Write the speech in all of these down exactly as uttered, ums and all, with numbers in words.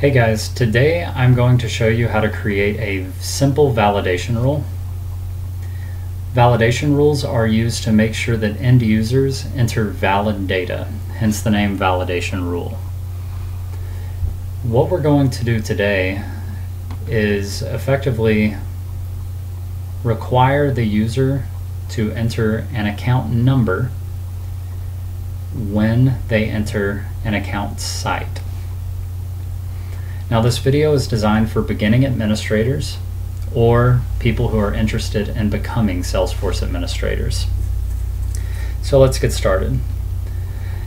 Hey guys, today I'm going to show you how to create a simple validation rule. Validation rules are used to make sure that end users enter valid data, hence the name validation rule. What we're going to do today is effectively require the user to enter an account number when they enter an account site. Now, this video is designed for beginning administrators or people who are interested in becoming Salesforce administrators. So let's get started.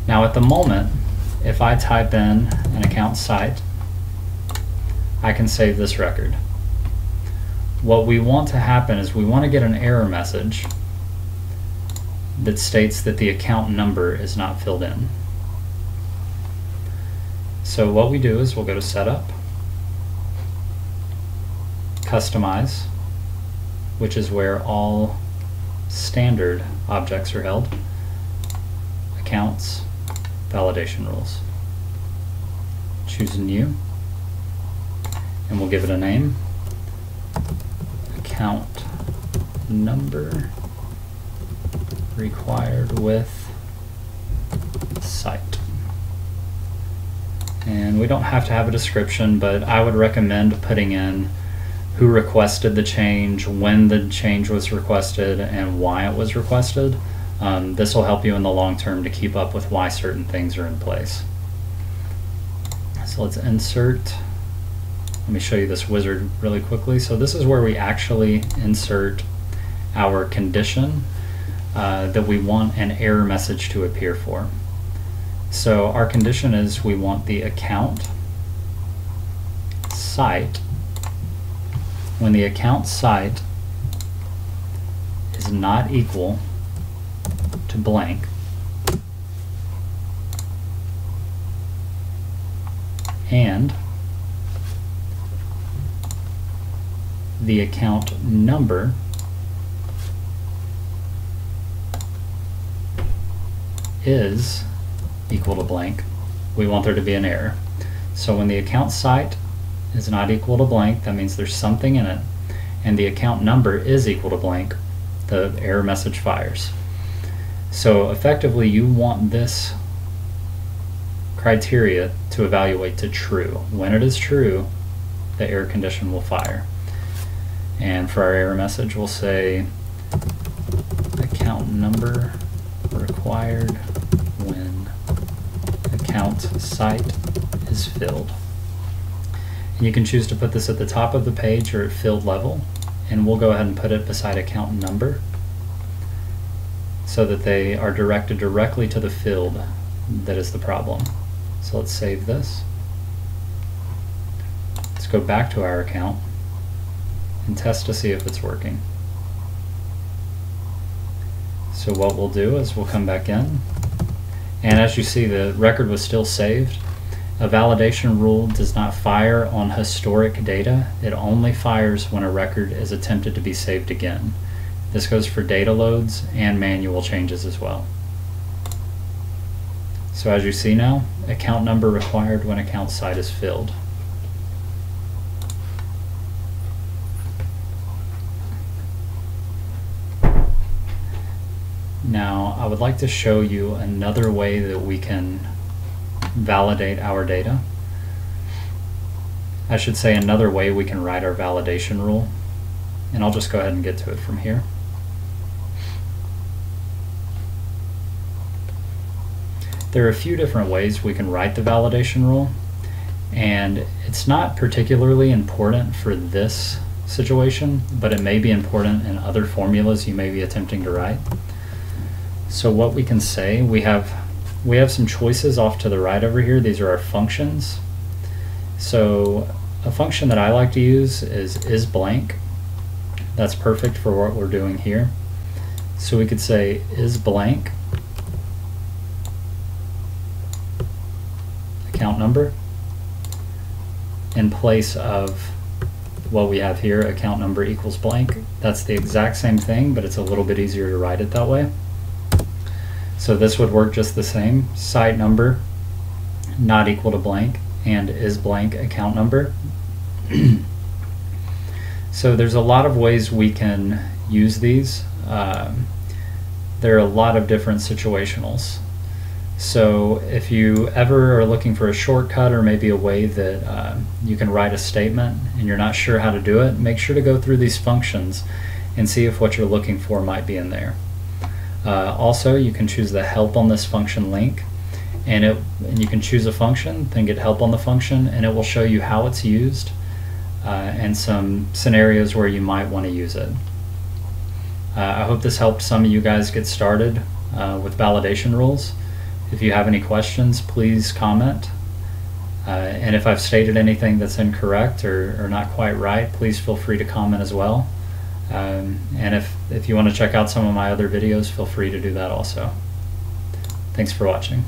Now, at the moment, if I type in an account site, I can save this record. What we want to happen is we want to get an error message that states that the account number is not filled in. So what we do is we'll go to Setup, Customize, which is where all standard objects are held, Accounts, Validation Rules. Choose New, and we'll give it a name, Account Number Required with Site. And we don't have to have a description, but I would recommend putting in who requested the change, when the change was requested, and why it was requested. Um, this will help you in the long term to keep up with why certain things are in place. So let's insert. Let me show you this wizard really quickly. So this is where we actually insert our condition uh, that we want an error message to appear for. So our condition is we want the account site, when the account site is not equal to blank, and the account number is equal to blank, we want there to be an error. So when the account site is not equal to blank, that means there's something in it, and the account number is equal to blank, the error message fires. So effectively you want this criteria to evaluate to true. When it is true, the error condition will fire. And for our error message, we'll say account number required when account site is filled. And you can choose to put this at the top of the page or at field level, and we'll go ahead and put it beside account number so that they are directed directly to the field that is the problem. So let's save this. Let's go back to our account and test to see if it's working. So what we'll do is we'll come back in, and as you see, the record was still saved. A validation rule does not fire on historic data. It only fires when a record is attempted to be saved again. This goes for data loads and manual changes as well. So as you see now, account number required when account site is filled. Now, I would like to show you another way that we can validate our data. I should say another way we can write our validation rule, and I'll just go ahead and get to it from here. There are a few different ways we can write the validation rule, and it's not particularly important for this situation, but it may be important in other formulas you may be attempting to write. So what we can say, we have we have some choices off to the right over here. These are our functions. So a function that I like to use is isBlank. That's perfect for what we're doing here. So we could say isBlank account number in place of what we have here, account number equals blank. That's the exact same thing, but it's a little bit easier to write it that way. So this would work just the same. Site number not equal to blank, and is blank account number. So there's a lot of ways we can use these. Um, there are a lot of different situationals. So if you ever are looking for a shortcut or maybe a way that uh, you can write a statement and you're not sure how to do it, make sure to go through these functions and see if what you're looking for might be in there. Uh, also, you can choose the help on this function link, and, it, and you can choose a function, then get help on the function, and it will show you how it's used uh, and some scenarios where you might want to use it. Uh, I hope this helped some of you guys get started uh, with validation rules. If you have any questions, please comment. Uh, and if I've stated anything that's incorrect or, or not quite right, please feel free to comment as well. Um, and if, if you want to check out some of my other videos, feel free to do that also. Thanks for watching.